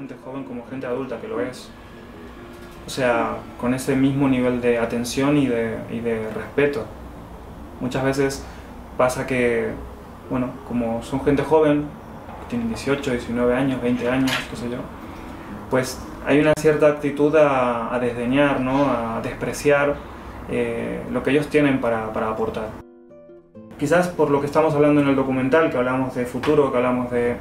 gente joven como gente adulta que lo es. O sea, con ese mismo nivel de atención y de respeto. Muchas veces pasa que, bueno, como son gente joven, que tienen 18, 19 años, 20 años, qué sé yo, pues hay una cierta actitud a desdeñar, ¿no? A despreciar lo que ellos tienen para aportar. Quizás por lo que estamos hablando en el documental, que hablamos de futuro, que hablamos de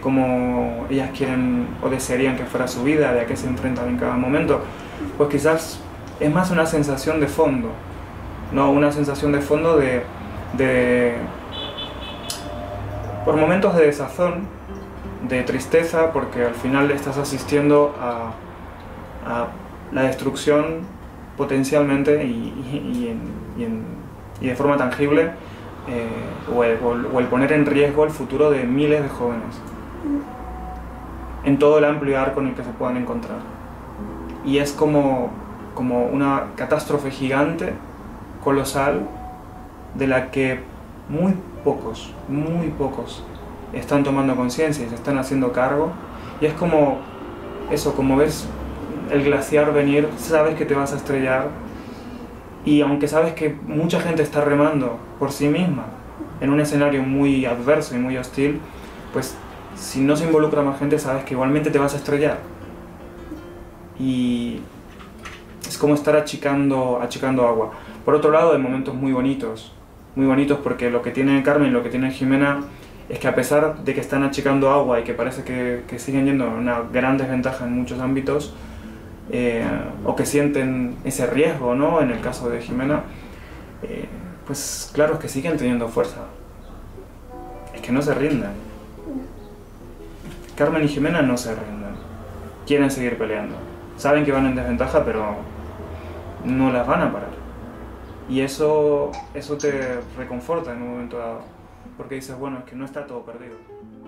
cómo ellas quieren o desearían que fuera su vida, de a qué se enfrentan en cada momento, pues quizás es más una sensación de fondo, ¿no? Una sensación de fondo de por momentos de desazón, de tristeza, porque al final estás asistiendo a la destrucción potencialmente y de forma tangible, o el poner en riesgo el futuro de miles de jóvenes en todo el amplio arco en el que se puedan encontrar. Y es como una catástrofe gigante, colosal, de la que muy pocos están tomando conciencia y se están haciendo cargo. Y es como eso, como ves el glaciar venir, sabes que te vas a estrellar, y aunque sabes que mucha gente está remando por sí misma en un escenario muy adverso y muy hostil, pues si no se involucra más gente sabes que igualmente te vas a estrellar. Y es como estar achicando agua. Por otro lado, hay momentos muy bonitos, porque lo que tiene Carmen y lo que tiene Jimena es que, a pesar de que están achicando agua y que parece que siguen yendo en una gran desventaja en muchos ámbitos, o que sienten ese riesgo, ¿no? En el caso de Jimena, pues claro, es que siguen teniendo fuerza, es que no se rinden. Carmen y Jimena no se rinden, quieren seguir peleando, saben que van en desventaja, pero no las van a parar. Y eso te reconforta en un momento dado, porque dices, bueno, es que no está todo perdido.